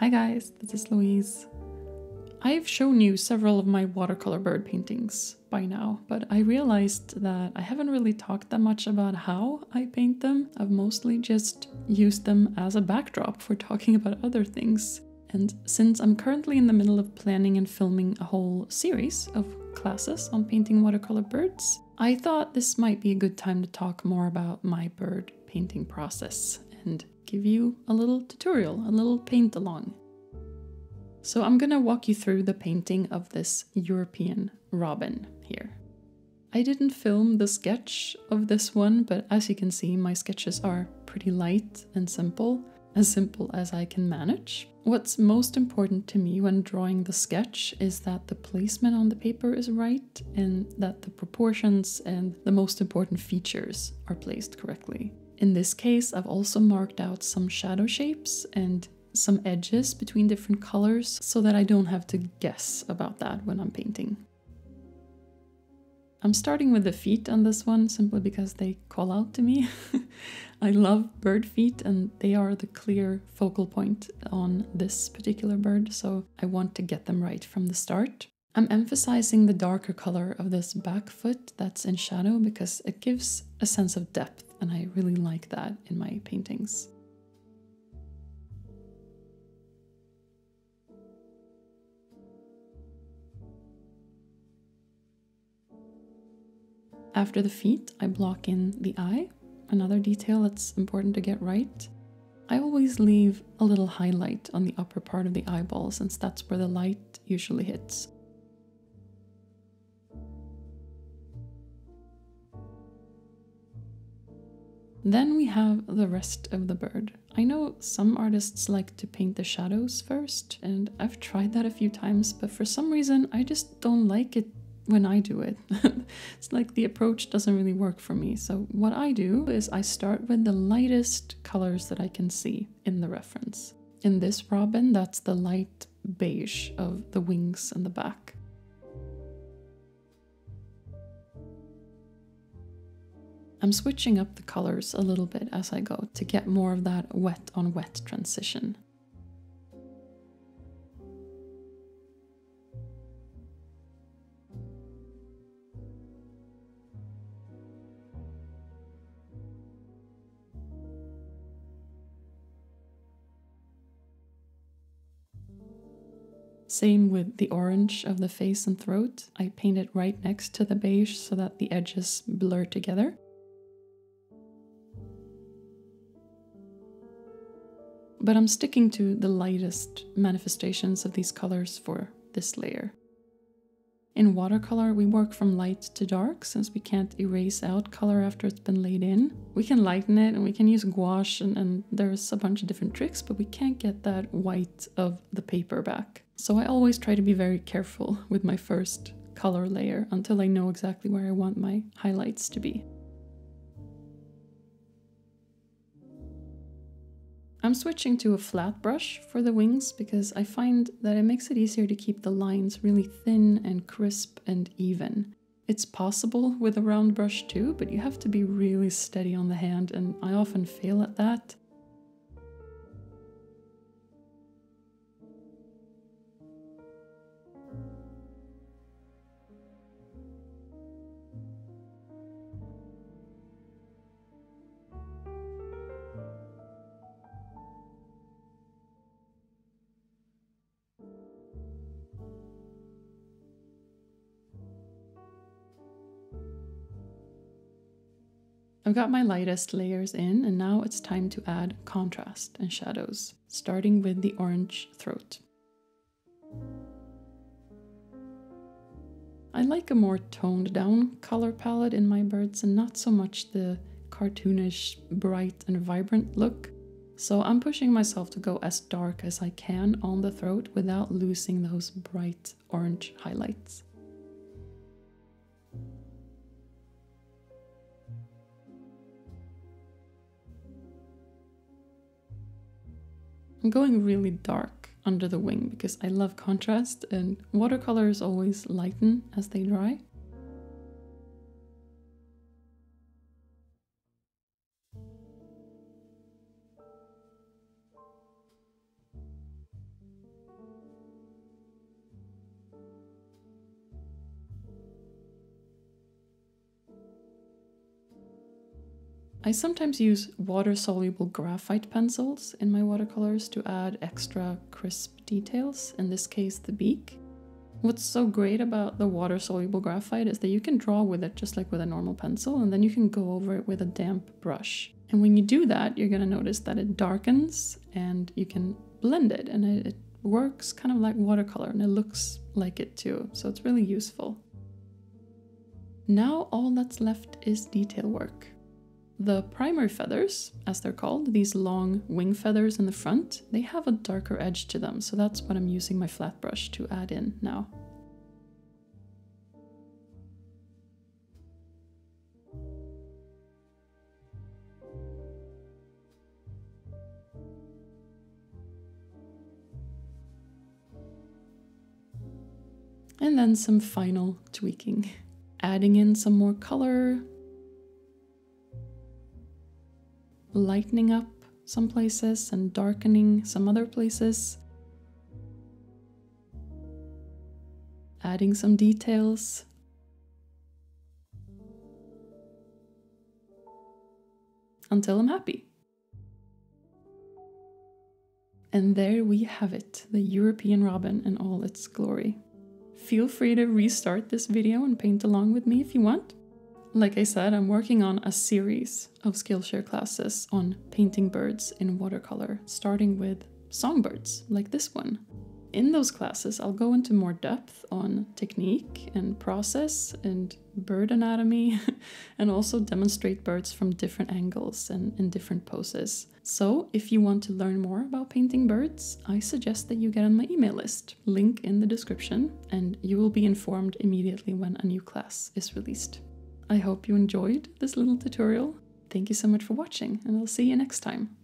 Hi guys, this is Louise. I've shown you several of my watercolor bird paintings by now, but I realized that I haven't really talked that much about how I paint them. I've mostly just used them as a backdrop for talking about other things. And since I'm currently in the middle of planning and filming a whole series of classes on painting watercolor birds, I thought this might be a good time to talk more about my bird painting process and give you a little tutorial, a little paint along. So I'm gonna walk you through the painting of this European robin here. I didn't film the sketch of this one, but as you can see, my sketches are pretty light and simple as I can manage. What's most important to me when drawing the sketch is that the placement on the paper is right and that the proportions and the most important features are placed correctly. In this case, I've also marked out some shadow shapes and some edges between different colors so that I don't have to guess about that when I'm painting. I'm starting with the feet on this one simply because they call out to me. I love bird feet and they are the clear focal point on this particular bird, so I want to get them right from the start. I'm emphasizing the darker color of this back foot that's in shadow because it gives a sense of depth and I really like that in my paintings. After the feet, I block in the eye, another detail that's important to get right. I always leave a little highlight on the upper part of the eyeball since that's where the light usually hits. Then we have the rest of the bird. I know some artists like to paint the shadows first, and I've tried that a few times, but for some reason I just don't like it when I do it. It's like the approach doesn't really work for me. So what I do is I start with the lightest colors that I can see in the reference. In this robin, that's the light beige of the wings and the back. I'm switching up the colors a little bit as I go to get more of that wet on wet transition. Same with the orange of the face and throat. I paint it right next to the beige so that the edges blur together. But I'm sticking to the lightest manifestations of these colors for this layer. In watercolor, we work from light to dark since we can't erase out color after it's been laid in. We can lighten it and we can use gouache and there's a bunch of different tricks, but we can't get that white of the paper back. So I always try to be very careful with my first color layer until I know exactly where I want my highlights to be. I'm switching to a flat brush for the wings because I find that it makes it easier to keep the lines really thin and crisp and even. It's possible with a round brush too, but you have to be really steady on the hand and I often fail at that. I've got my lightest layers in, and now it's time to add contrast and shadows, starting with the orange throat. I like a more toned down color palette in my birds and not so much the cartoonish, bright and vibrant look. So I'm pushing myself to go as dark as I can on the throat without losing those bright orange highlights. I'm going really dark under the wing because I love contrast and watercolors always lighten as they dry. I sometimes use water-soluble graphite pencils in my watercolors to add extra crisp details, in this case the beak. What's so great about the water-soluble graphite is that you can draw with it just like with a normal pencil, and then you can go over it with a damp brush. And when you do that, you're going to notice that it darkens and you can blend it, and it works kind of like watercolor, and it looks like it too, so it's really useful. Now all that's left is detail work. The primary feathers, as they're called, these long wing feathers in the front, they have a darker edge to them, so that's what I'm using my flat brush to add in now. And then some final tweaking, adding in some more color, lightening up some places and darkening some other places, adding some details. Until I'm happy. And there we have it, the European robin in all its glory. Feel free to restart this video and paint along with me if you want. Like I said, I'm working on a series of Skillshare classes on painting birds in watercolor, starting with songbirds, like this one. In those classes, I'll go into more depth on technique and process and bird anatomy, and also demonstrate birds from different angles and in different poses. So if you want to learn more about painting birds, I suggest that you get on my email list, link in the description, and you will be informed immediately when a new class is released. I hope you enjoyed this little tutorial. Thank you so much for watching, and I'll see you next time.